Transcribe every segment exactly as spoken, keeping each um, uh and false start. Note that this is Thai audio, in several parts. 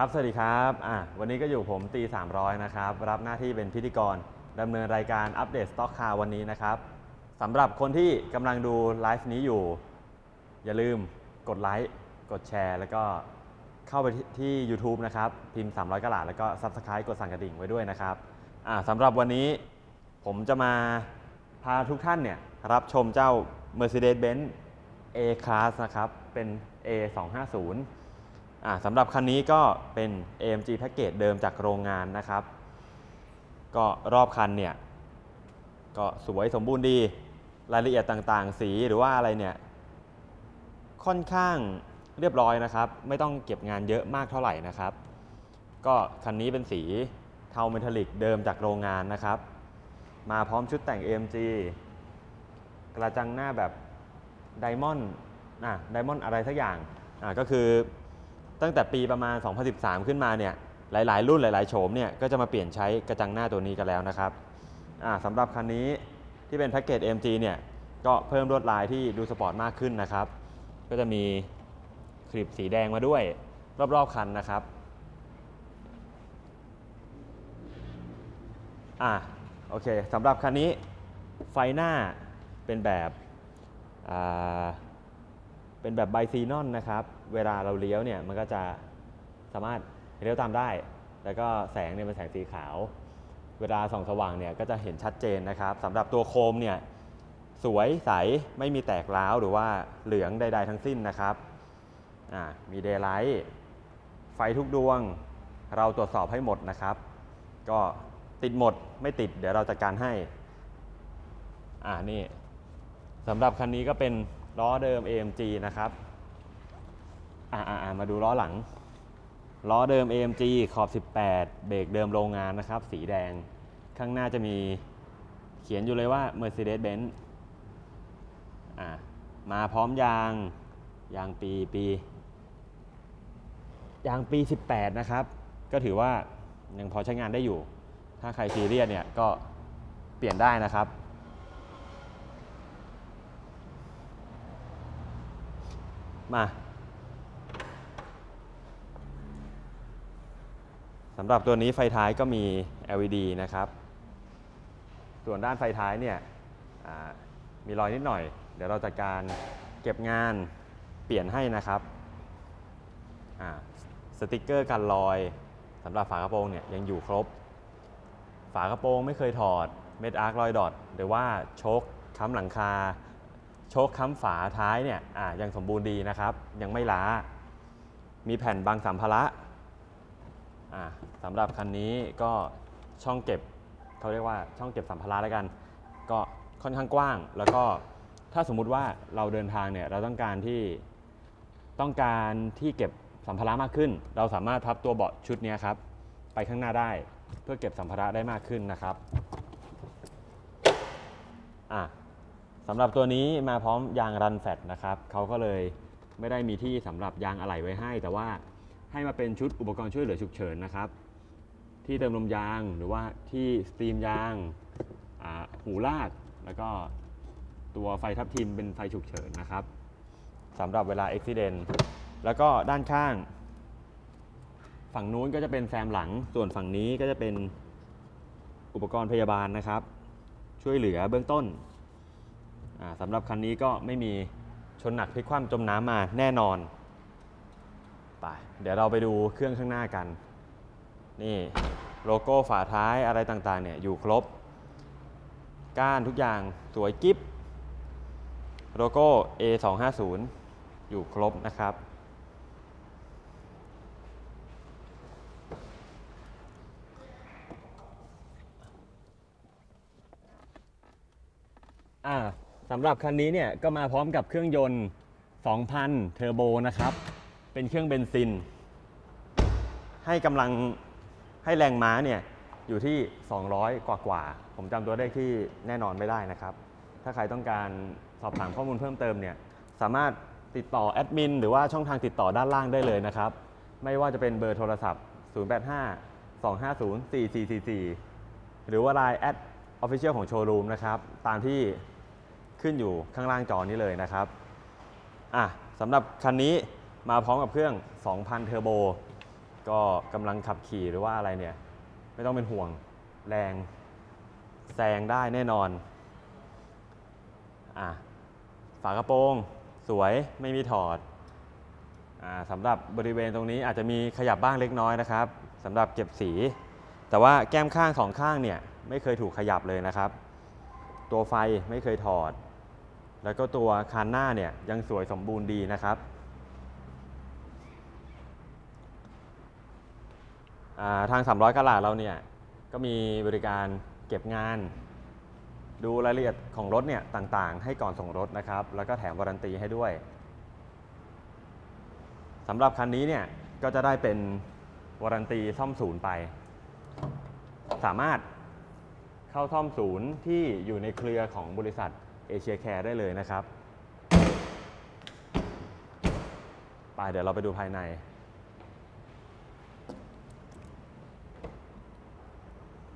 ครับสวัสดีครับอ่ะวันนี้ก็อยู่ผมตีสามร้อยนะครับรับหน้าที่เป็นพิธีกรดำเนินรายการอัปเดตสต็อกคาร์วันนี้นะครับสำหรับคนที่กำลังดูไลฟ์นี้อยู่อย่าลืมกดไลค์กดแชร์แล้วก็เข้าไปที่ YouTube นะครับพิมพ์สามร้อยกะหลาดแล้วก็ Subscribe กดสั่นกระดิ่งไว้ด้วยนะครับอ่ะสำหรับวันนี้ผมจะมาพาทุกท่านเนี่ยรับชมเจ้า Mercedes-Benz A Class นะครับเป็น A สองห้าศูนย์สำหรับคันนี้ก็เป็น เอ เอ็ม จี แพ็กเกจเดิมจากโรงงานนะครับก็รอบคันเนี่ยก็สวยสมบูรณ์ดีรายละเอียดต่างๆสีหรือว่าอะไรเนี่ยค่อนข้างเรียบร้อยนะครับไม่ต้องเก็บงานเยอะมากเท่าไหร่นะครับก็คันนี้เป็นสีเทาเมทัลลิกเดิมจากโรงงานนะครับมาพร้อมชุดแต่ง เอ เอ็ม จี กระจังหน้าแบบไดมอนด์นะไดมอนด์อะไรสักอย่างอ่ะก็คือตั้งแต่ปีประมาณสองพันสิบสามขึ้นมาเนี่ยหลายๆรุ่นหลายๆโฉมเนี่ยก็จะมาเปลี่ยนใช้กระจังหน้าตัวนี้กันแล้วนะครับสำหรับคันนี้ที่เป็นแพ็กเกจ เอ เอ็ม จี เนี่ยก็เพิ่มลวดลายที่ดูสปอร์ตมากขึ้นนะครับก็จะมีคลิปสีแดงมาด้วยรอบๆคันนะครับอ่ะโอเคสำหรับคันนี้ไฟหน้าเป็นแบบอ่าเป็นแบบไบซีนอนนะครับเวลาเราเลี้ยวเนี่ยมันก็จะสามารถเลี้ยวตามได้แล้วก็แสงเนี่ยเป็นแสงสีขาวเวลาส่องสว่างเนี่ยก็จะเห็นชัดเจนนะครับสำหรับตัวโคมเนี่ยสวยใสไม่มีแตกร้าวหรือว่าเหลืองใดๆทั้งสิ้นนะครับอ่ามีเดย์ไลท์ไฟทุกดวงเราตรวจสอบให้หมดนะครับก็ติดหมดไม่ติดเดี๋ยวเราจัดการให้อ่านี่สำหรับคันนี้ก็เป็นล้อเดิม เอ เอ็ม จี นะครับอ่ามาดูล้อหลังล้อเดิม เอ เอ็ม จี ขอบสิบแปดเบรกเดิมโรงงานนะครับสีแดงข้างหน้าจะมีเขียนอยู่เลยว่า Mercedes-Benz อ่ามาพร้อมยางยางปีปียางปีสิบแปดนะครับก็ถือว่ายังพอใช้งานได้อยู่ถ้าใครซีเรียสเนี่ยก็เปลี่ยนได้นะครับมาสำหรับตัวนี้ไฟท้ายก็มี แอล อี ดี นะครับส่วนด้านไฟท้ายเนี่ยมีรอยนิดหน่อยเดี๋ยวเราจัดการเก็บงานเปลี่ยนให้นะครับสติกเกอร์กันรอยสำหรับฝากระโปรงเนี่ยยังอยู่ครบฝากระโปรงไม่เคยถอดเม็ดอาร์ครอยดอทหรือว่าโชคค้ำหลังคาโชคค้ำฝาท้ายเนี่ยยังสมบูรณ์ดีนะครับยังไม่ล้ามีแผ่นบังสัมภาระสำหรับคันนี้ก็ช่องเก็บเขาเรียกว่าช่องเก็บสัมภาระแล้วกันก็ค่อนข้างกว้างแล้วก็ถ้าสมมุติว่าเราเดินทางเนี่ยเราต้องการที่ต้องการที่เก็บสัมภาระมากขึ้นเราสามารถพับตัวเบาะชุดนี้ครับไปข้างหน้าได้เพื่อเก็บสัมภาระได้มากขึ้นนะครับอ่ะสำหรับตัวนี้มาพร้อมยางรันแฟลตนะครับเขาก็เลยไม่ได้มีที่สำหรับยางอะไหล่ไว้ให้แต่ว่าให้มาเป็นชุดอุปกรณ์ช่วยเหลือฉุกเฉินนะครับที่เติมลมยางหรือว่าที่สตรีมยางหูลากแล้วก็ตัวไฟทับทิมเป็นไฟฉุกเฉินนะครับสำหรับเวลาอุบัติเหตุแล้วก็ด้านข้างฝั่งนู้นก็จะเป็นแซมหลังส่วนฝั่งนี้ก็จะเป็นอุปกรณ์พยาบาลนะครับช่วยเหลือเบื้องต้นสำหรับคันนี้ก็ไม่มีชนหนักพลิกคว่ำจมน้ำมาแน่นอนไปเดี๋ยวเราไปดูเครื่องข้างหน้ากันนี่โลโก้ฝาท้ายอะไรต่างๆเนี่ยอยู่ครบก้านทุกอย่างสวยกิ๊บโลโก้ A สองห้าศูนย์อยู่ครบนะครับอ่าสำหรับคันนี้เนี่ยก็มาพร้อมกับเครื่องยนต์ สองพัน เทอร์โบนะครับเป็นเครื่องเบนซินให้กำลังให้แรงม้าเนี่ยอยู่ที่สองร้อยกว่ากว่าผมจำตัวได้ที่แน่นอนไม่ได้นะครับถ้าใครต้องการสอบถามข้อมูลเพิ่มเติมเนี่ยสามารถติดต่อแอดมินหรือว่าช่องทางติดต่อด้านล่างได้เลยนะครับไม่ว่าจะเป็นเบอร์โทรศัพท์ศูนย์ แปด ห้า สอง ห้า ศูนย์ สี่ สี่ สี่ สี่หรือว่า ไลน์ แอด Official ของโชว์รูมนะครับตามที่ขึ้นอยู่ข้างล่างจอนี้เลยนะครับอ่ะสำหรับคันนี้มาพร้อมกับเครื่อง สองพัน เทอร์โบ ก็กำลังขับขี่หรือว่าอะไรเนี่ยไม่ต้องเป็นห่วงแรงแซงได้แน่นอนอ่ะฝากระโปรงสวยไม่มีถอดอ่าสำหรับบริเวณตรงนี้อาจจะมีขยับบ้างเล็กน้อยนะครับสำหรับเก็บสีแต่ว่าแก้มข้างสองข้างเนี่ยไม่เคยถูกขยับเลยนะครับตัวไฟไม่เคยถอดแล้วก็ตัวคันหน้าเนี่ยยังสวยสมบูรณ์ดีนะครับทางสามร้อยกะรัตเราเนี่ยก็มีบริการเก็บงานดูรายละเอียดของรถเนี่ยต่างๆให้ก่อนส่งรถนะครับแล้วก็แถมวารันตีให้ด้วยสำหรับคันนี้เนี่ยก็จะได้เป็นวารันตีซ่อมศูนย์ไปสามารถเข้าซ่อมศูนย์ที่อยู่ในเครือของบริษัทเอเชียแคร์ได้เลยนะครับไปเดี๋ยวเราไปดูภายใน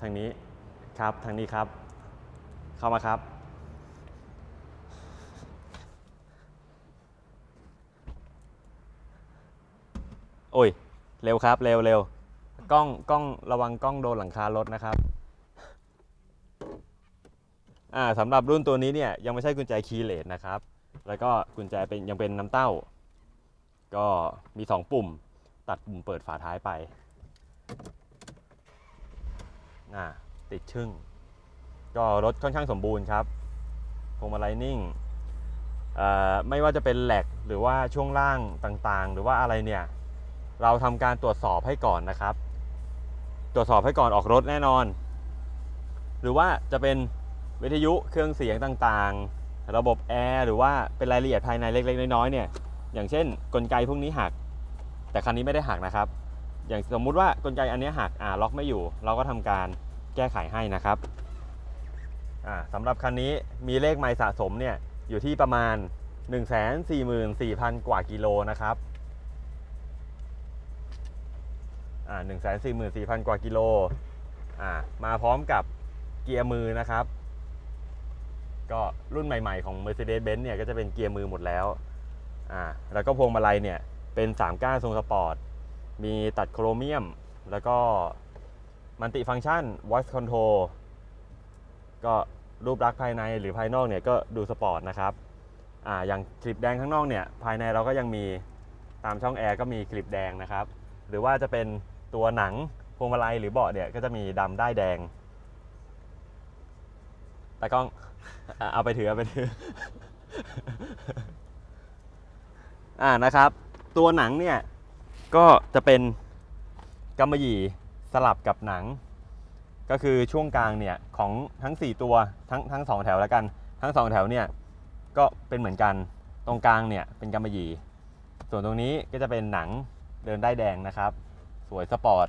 ทางนี้ครับทางนี้ครับเข้ามาครับโอ้ยเร็วครับเร็วเร็วกล้องกล้องระวังกล้องโดนหลังคารถนะครับอ่าสำหรับรุ่นตัวนี้เนี่ยยังไม่ใช่กุญแจคีย์เลสนะครับแล้วก็กุญแจเป็นยังเป็นน้ำเต้าก็มีสองปุ่มตัดปุ่มเปิดฝาท้ายไปอ่าติดชึ่งก็รถค่อนข้างสมบูรณ์ครับพวงมาลัยนิ่งเอ่อไม่ว่าจะเป็นแหลกหรือว่าช่วงล่างต่างๆหรือว่าอะไรเนี่ยเราทำการตรวจสอบให้ก่อนนะครับตรวจสอบให้ก่อนออกรถแน่นอนหรือว่าจะเป็นวิทยุเครื่องเสียงต่างๆระบบแอร์หรือว่าเป็นรายละเอียดภายในเล็กๆน้อยๆเนี่ยอย่างเช่นกลไกพวกนี้หักแต่คันนี้ไม่ได้หักนะครับอย่างสมมุติว่ากลไกอันนี้หักอ่าล็อกไม่อยู่เราก็ทำการแก้ไขให้นะครับอ่าสำหรับคันนี้มีเลขไมล์สะสมเนี่ยอยู่ที่ประมาณ หนึ่งแสนสี่หมื่นสี่พัน กว่ากิโลนะครับอ่า หนึ่งแสนสี่หมื่นสี่พัน กว่ากิโลอ่ามาพร้อมกับเกียร์มือนะครับก็รุ่นใหม่ๆของ Mercedes-Benz เนี่ยก็จะเป็นเกียร์มือหมดแล้วอ่าแล้วก็พวงมาลัยเนี่ยเป็นสามก้านทรงสปอร์ตมีตัดโครเมียมแล้วก็มัลติฟังก์ชัน voice control ก็รูปลักษณ์ภายในหรือภายนอกเนี่ยก็ดูสปอร์ตนะครับอ่าอย่างคลิปแดงข้างนอกเนี่ยภายในเราก็ยังมีตามช่องแอร์ก็มีคลิปแดงนะครับหรือว่าจะเป็นตัวหนังพวงมาลัยหรือเบาะเนี่ยก็จะมีดำด้ายแดงตากล้องเอาไปถือเอาไปถืออ่านะครับตัวหนังเนี่ยก็จะเป็นกำมะหยี่สลับกับหนังก็คือช่วงกลางเนี่ยของทั้งสี่ตัวทั้งทั้งสองแถวแล้วกันทั้งสองแถวเนี่ยก็เป็นเหมือนกันตรงกลางเนี่ยเป็นกำมะหยี่ส่วนตรงนี้ก็จะเป็นหนังเดินได้แดงนะครับสวยสปอร์ต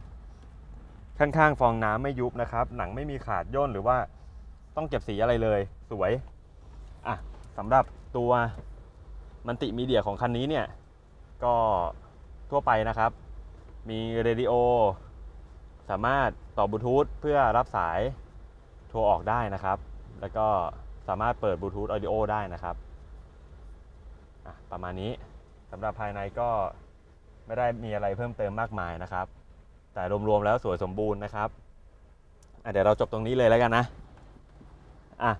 ข้างๆฟองน้ำไม่ยุบนะครับหนังไม่มีขาดย่นหรือว่าต้องเก็บสีอะไรเลยสวยอ่ะสำหรับตัวมัลติมีเดียของคันนี้เนี่ยก็ทั่วไปนะครับมีเรดิโอสามารถต่อบลูทูธเพื่อรับสายโทรออกได้นะครับแล้วก็สามารถเปิดบลูทูธออดิโอได้นะครับอ่ะประมาณนี้สำหรับภายในก็ไม่ได้มีอะไรเพิ่มเติมมากมายนะครับแต่รวมๆแล้วสวยสมบูรณ์นะครับอ่ะเดี๋ยวเราจบตรงนี้เลยแล้วกันนะอ่ะ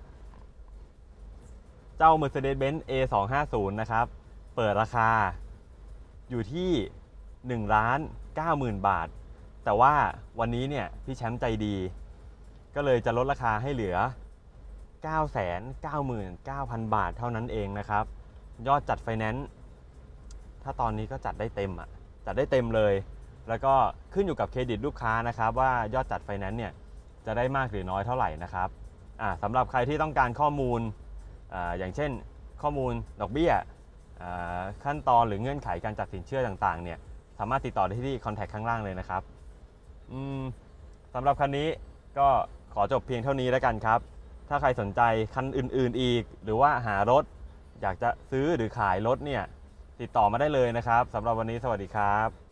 เจ้า Mercedes-Benz เอ สองห้าศูนย์ นะครับเปิดราคาอยู่ที่ หนึ่งล้านเก้าหมื่น บาทแต่ว่าวันนี้เนี่ยพี่แชมป์ใจดีก็เลยจะลดราคาให้เหลือ เก้าแสนเก้าหมื่นเก้าพัน บาทเท่านั้นเองนะครับยอดจัดไฟแนนซ์ถ้าตอนนี้ก็จัดได้เต็มอ่ะจัดได้เต็มเลยแล้วก็ขึ้นอยู่กับเครดิตลูกค้านะครับว่ายอดจัดไฟแนนซ์เนี่ยจะได้มากหรือน้อยเท่าไหร่นะครับอ่ะสำหรับใครที่ต้องการข้อมูล อ, อย่างเช่นข้อมูลดอกเบี้ยขั้นตอนหรือเงื่อนไขการจัดสินเชื่อต่างๆเนี่ยสามารถติดต่อได้ที่คอนแทคข้างล่างเลยนะครับสำหรับคันนี้ก็ขอจบเพียงเท่านี้แล้วกันครับถ้าใครสนใจคันอื่นๆอีกหรือว่าหารถอยากจะซื้อหรือขายรถเนี่ยติดต่อมาได้เลยนะครับสำหรับวันนี้สวัสดีครับ